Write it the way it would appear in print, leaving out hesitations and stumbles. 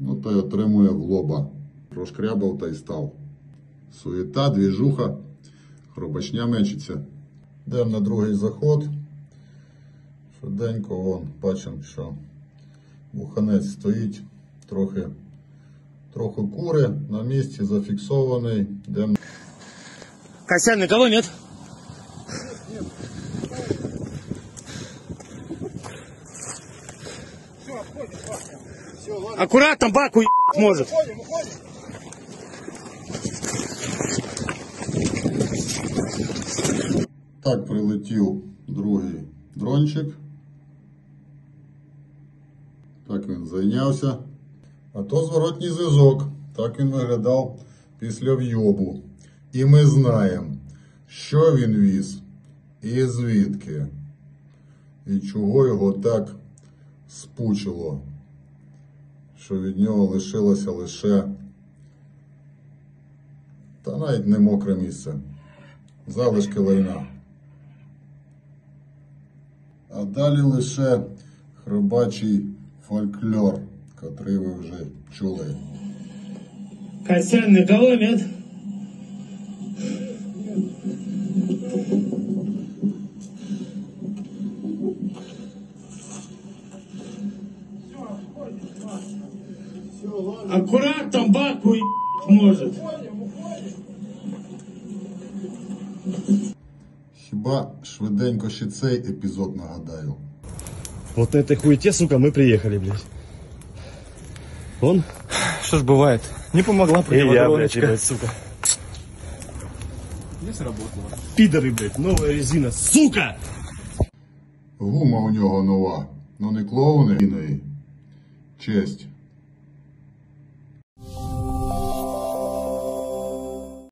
ну то й отримує в лоба. Прошкрябав та й став. Суєта, двіжуха, хробачня мечиться. Йдемо на другий заход. Швиденько, вон, бачимо, що буханець стоїть, трохи кури, на місці зафіксований. Йдемо. Косян, никого нет? Нет. Все, обходим, все, ладно. Аккуратно, баку ебать может. Уходим, уходим. Так прилетів другий дрончик. Так він зайнявся. А то зворотній зв'язок. Так він виглядав після вйобу. І ми знаємо, що він віз, і звідки, і чого його так спучило, що від нього лишилося лише, та навіть не мокре місце, залишки лайна. А далі лише хробачий фольклор, котрий ви вже чули. Костян, никого нет? Аккурат, там баку ебать может. Хіба швиденько ще цей епізод нагадаю. Вот этой хуйте, сука, мы приехали, блядь. Вон. Что ж бывает. Не помогла противодроночка. Блядь, сука. Не сработало. Пидоры, блядь, новая резина, сука! Гума у нього нова, но не клоуни. Честь.